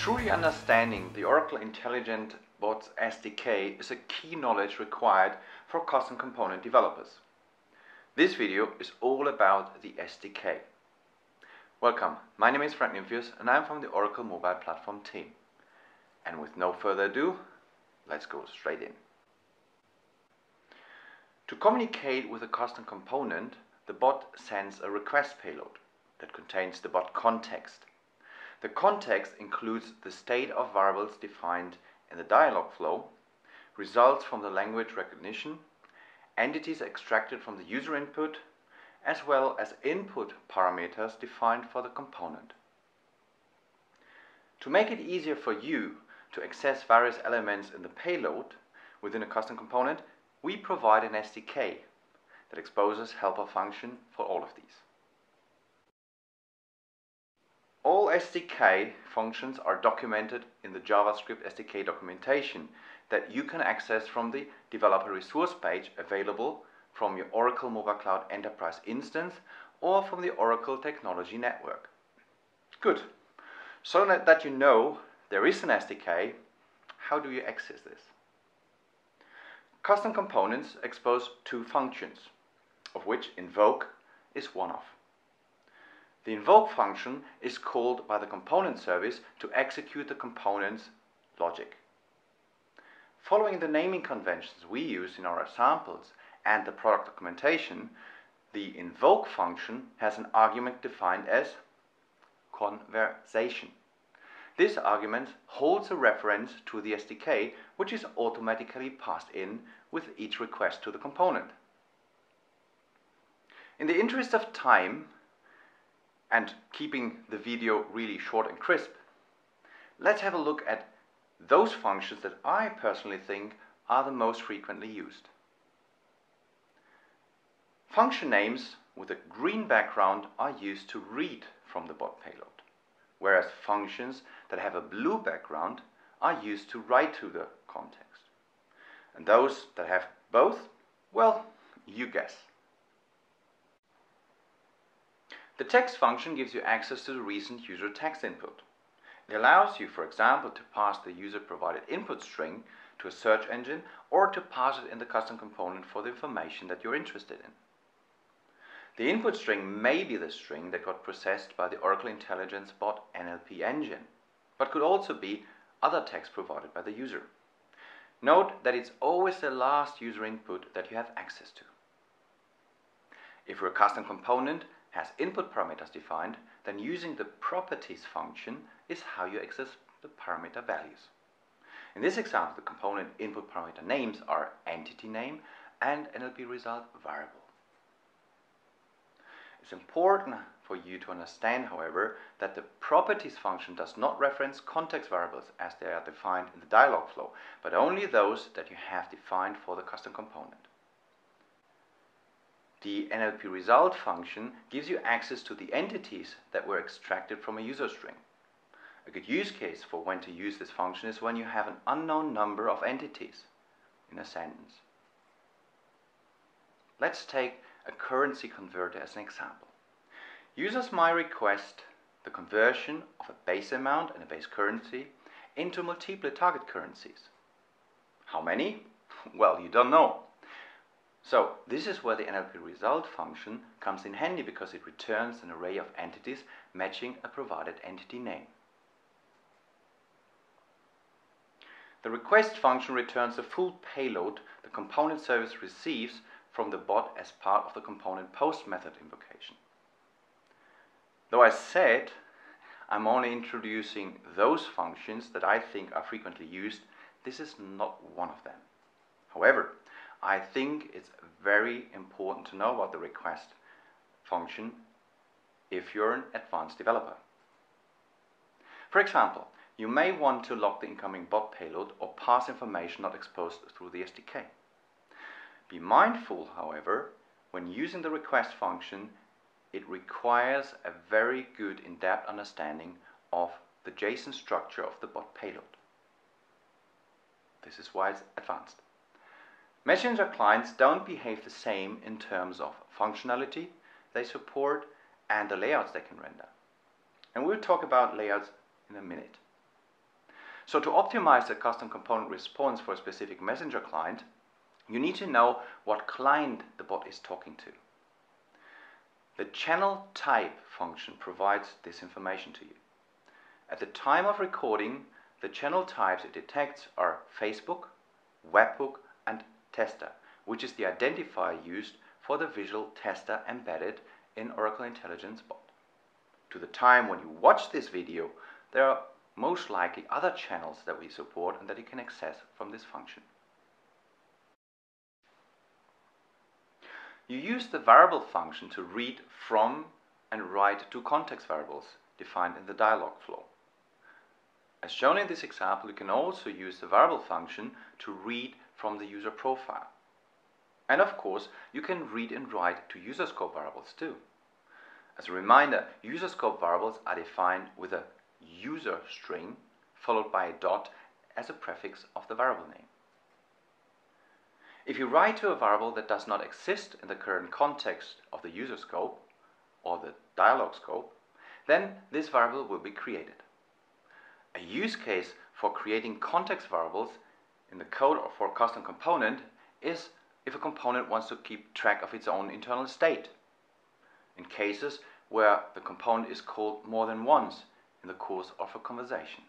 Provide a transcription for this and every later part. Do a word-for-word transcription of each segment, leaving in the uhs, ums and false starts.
Truly understanding the Oracle Intelligent Bots S D K is a key knowledge required for custom component developers. This video is all about the S D K. Welcome, my name is Frank Nymphius and I'm from the Oracle Mobile Platform team. And with no further ado, let's go straight in. To communicate with a custom component, the bot sends a request payload that contains the bot context. The context includes the state of variables defined in the dialog flow, results from the language recognition, entities extracted from the user input, as well as input parameters defined for the component. To make it easier for you to access various elements in the payload within a custom component, we provide an S D K that exposes helper function for all of these. All S D K functions are documented in the JavaScript S D K documentation that you can access from the developer resource page available from your Oracle Mobile Cloud Enterprise instance or from the Oracle Technology Network. Good. So that you know there is an S D K, how do you access this? Custom components expose two functions, of which invoke is one of. The invoke function is called by the component service to execute the component's logic. Following the naming conventions we use in our samples and the product documentation, the invoke function has an argument defined as conversation. This argument holds a reference to the S D K, which is automatically passed in with each request to the component. In the interest of time, and keeping the video really short and crisp, let's have a look at those functions that I personally think are the most frequently used. Function names with a green background are used to read from the bot payload, whereas functions that have a blue background are used to write to the context. And those that have both, well, you guess. The text function gives you access to the recent user text input. It allows you, for example, to pass the user-provided input string to a search engine or to pass it in the custom component for the information that you're interested in. The input string may be the string that got processed by the Oracle Intelligence Bot N L P engine, but could also be other text provided by the user. Note that it's always the last user input that you have access to. If your custom component has input parameters defined, then using the properties function is how you access the parameter values. In this example, the component input parameter names are entity name and N L P result variable. It's important for you to understand, however, that the properties function does not reference context variables as they are defined in the dialog flow, but only those that you have defined for the custom component. The N L P result function gives you access to the entities that were extracted from a user string. A good use case for when to use this function is when you have an unknown number of entities in a sentence. Let's take a currency converter as an example. Users might request the conversion of a base amount and a base currency into multiple target currencies. How many? Well, you don't know. So this is where the N L P result function comes in handy because it returns an array of entities matching a provided entity name. The request function returns the full payload the component service receives from the bot as part of the component post method invocation. Though I said I'm only introducing those functions that I think are frequently used, this is not one of them. However, I think it's very important to know about the request function if you're an advanced developer. For example, you may want to log the incoming bot payload or pass information not exposed through the S D K. Be mindful, however, when using the request function, it requires a very good in-depth understanding of the JSON structure of the bot payload. This is why it's advanced. Messenger clients don't behave the same in terms of functionality they support and the layouts they can render. And we'll talk about layouts in a minute. So to optimize the custom component response for a specific messenger client, you need to know what client the bot is talking to. The channel type function provides this information to you. At the time of recording, the channel types it detects are Facebook, webhook, and tester, which is the identifier used for the visual tester embedded in Oracle Intelligence bot. To the time when you watch this video, there are most likely other channels that we support and that you can access from this function. You use the variable function to read from and write to context variables defined in the dialog flow. As shown in this example, you can also use the variable function to read from the user profile. And of course, you can read and write to user scope variables too. As a reminder, user scope variables are defined with a user string followed by a dot as a prefix of the variable name. If you write to a variable that does not exist in the current context of the user scope or the dialog scope, then this variable will be created. A use case for creating context variables in the code or for a custom component is if a component wants to keep track of its own internal state. In cases where the component is called more than once in the course of a conversation.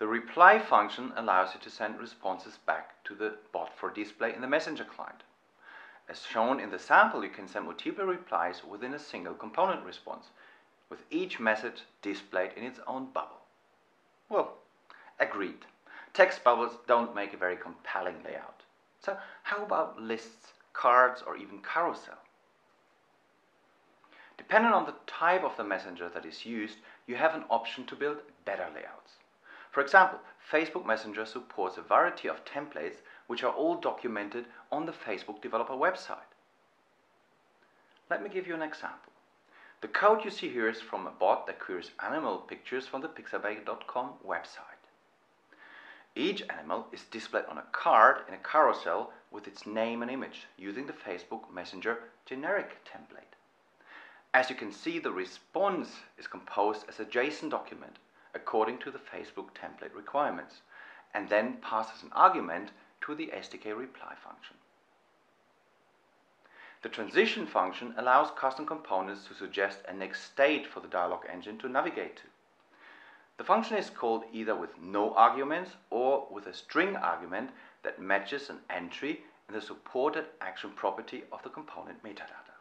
The reply function allows you to send responses back to the bot for display in the messenger client. As shown in the sample, you can send multiple replies within a single component response, with each message displayed in its own bubble. Well, agreed. Text bubbles don't make a very compelling layout. So how about lists, cards, or even carousel? Depending on the type of the messenger that is used, you have an option to build better layouts. For example, Facebook Messenger supports a variety of templates which are all documented on the Facebook developer website. Let me give you an example. The code you see here is from a bot that queries animal pictures from the Pixabay dot com website. Each animal is displayed on a card in a carousel with its name and image using the Facebook Messenger generic template. As you can see, the response is composed as a JSON document according to the Facebook template requirements, and then passes an argument to the S D K reply function. The transition function allows custom components to suggest a next state for the dialog engine to navigate to. The function is called either with no arguments or with a string argument that matches an entry in the supported action property of the component metadata.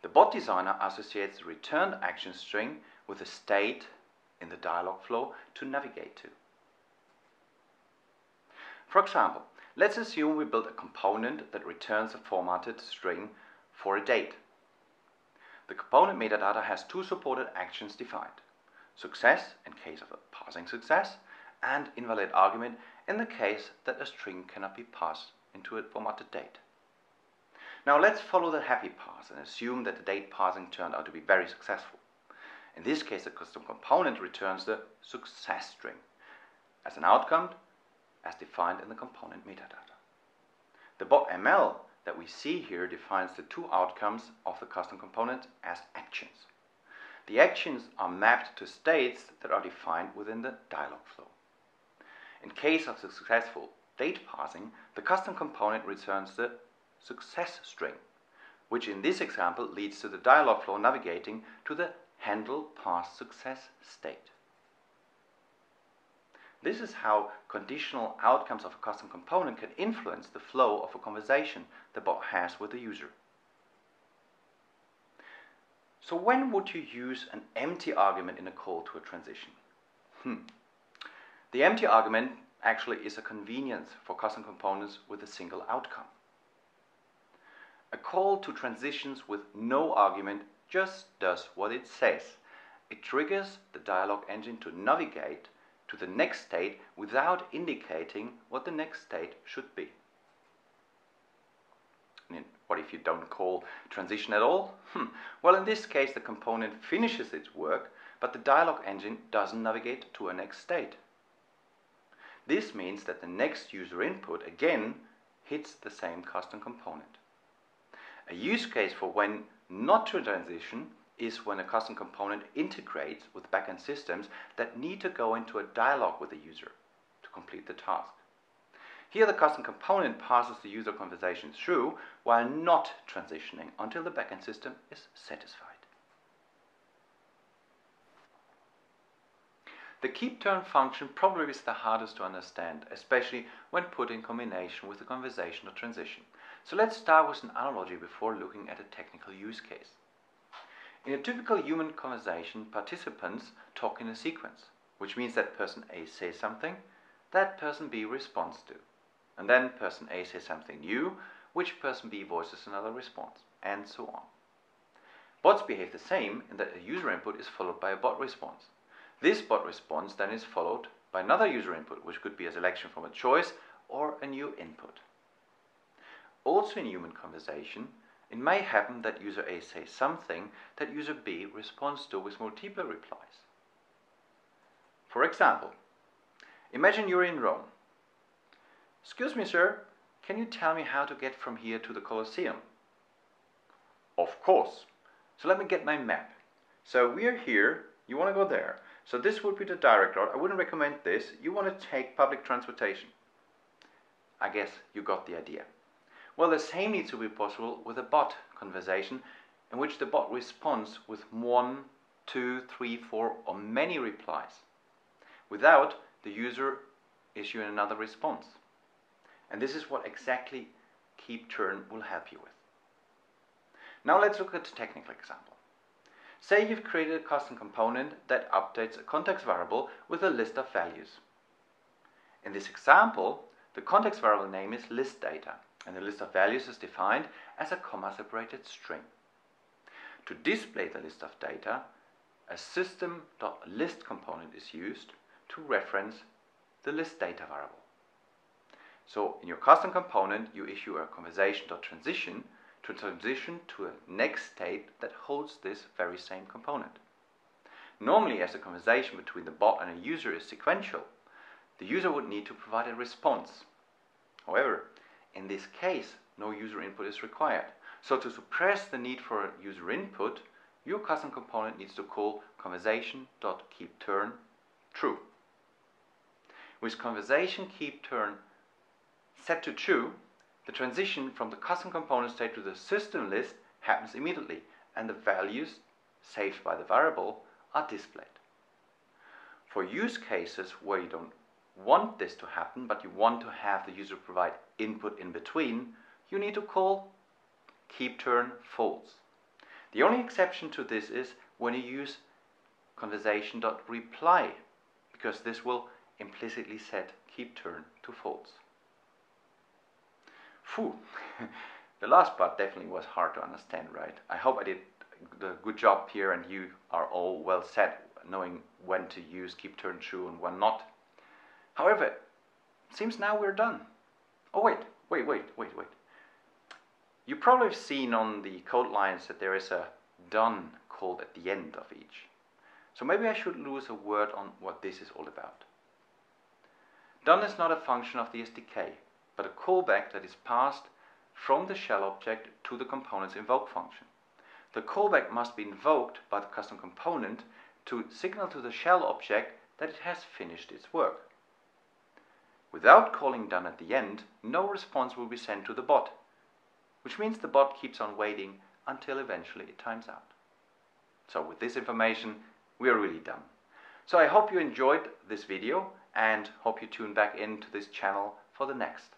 The bot designer associates the returned action string with a state in the dialog flow to navigate to. For example, let's assume we build a component that returns a formatted string for a date. The component metadata has two supported actions defined: success in case of a passing success, and invalid argument in the case that a string cannot be passed into a formatted date. Now let's follow the happy path and assume that the date passing turned out to be very successful. In this case, the custom component returns the success string as an outcome as defined in the component metadata. The bot M L that we see here defines the two outcomes of the custom component as actions. The actions are mapped to states that are defined within the dialog flow. In case of the successful date passing, the custom component returns the success string, which in this example leads to the dialog flow navigating to the handle past success state. This is how conditional outcomes of a custom component can influence the flow of a conversation the bot has with the user. So when would you use an empty argument in a call to a transition? Hmm. The empty argument actually is a convenience for custom components with a single outcome. A call to transitions with no argument just does what it says. It triggers the dialog engine to navigate to the next state without indicating what the next state should be. And what if you don't call transition at all? Hmm. Well, in this case, the component finishes its work, but the dialog engine doesn't navigate to a next state. This means that the next user input again hits the same custom component. A use case for when not to transition is when a custom component integrates with backend systems that need to go into a dialogue with the user to complete the task. Here the custom component passes the user conversation through while not transitioning until the backend system is satisfied. The keep turn function probably is the hardest to understand, especially when put in combination with the conversation or transition. So let's start with an analogy before looking at a technical use case. In a typical human conversation, participants talk in a sequence, which means that person A says something, that person B responds to, and then person A says something new, which person B voices another response, and so on. Bots behave the same in that a user input is followed by a bot response. This bot response then is followed by another user input, which could be a selection from a choice or a new input. Also in human conversation, it may happen that user A says something that user B responds to with multiple replies. For example, imagine you're in Rome. "Excuse me, sir, can you tell me how to get from here to the Colosseum?" "Of course. So let me get my map. So we're here, you want to go there. So this would be the direct route. I wouldn't recommend this. You want to take public transportation." I guess you got the idea. Well, the same needs to be possible with a bot conversation in which the bot responds with one, two, three, four, or many replies without the user issuing another response. And this is what exactly keep turn will help you with. Now let's look at a technical example. Say you've created a custom component that updates a context variable with a list of values. In this example, the context variable name is list data, and the list of values is defined as a comma-separated string. To display the list of data, a system.list component is used to reference the list data variable. So in your custom component, you issue a conversation.transition to transition to a next state that holds this very same component. Normally, as the conversation between the bot and a user is sequential, the user would need to provide a response. However, in this case, no user input is required. So to suppress the need for a user input, your custom component needs to call conversation.keepTurn true. With conversation.keepTurn set to true, the transition from the custom component state to the system list happens immediately, and the values saved by the variable are displayed. For use cases where you don't want this to happen, but you want to have the user provide input in between, you need to call keepTurn false. The only exception to this is when you use conversation.reply, because this will implicitly set keepTurn to false. Phew, the last part definitely was hard to understand, right? I hope I did a good job here and you are all well set knowing when to use keep turn true and when not. However, it seems now we're done. Oh wait, wait, wait, wait, wait. You probably have seen on the code lines that there is a done called at the end of each. So maybe I should lose a word on what this is all about. Done is not a function of the S D K, but a callback that is passed from the shell object to the component's invoke function. The callback must be invoked by the custom component to signal to the shell object that it has finished its work. Without calling done at the end, no response will be sent to the bot, which means the bot keeps on waiting until eventually it times out. So with this information, we are really done. So I hope you enjoyed this video and hope you tune back into this channel for the next.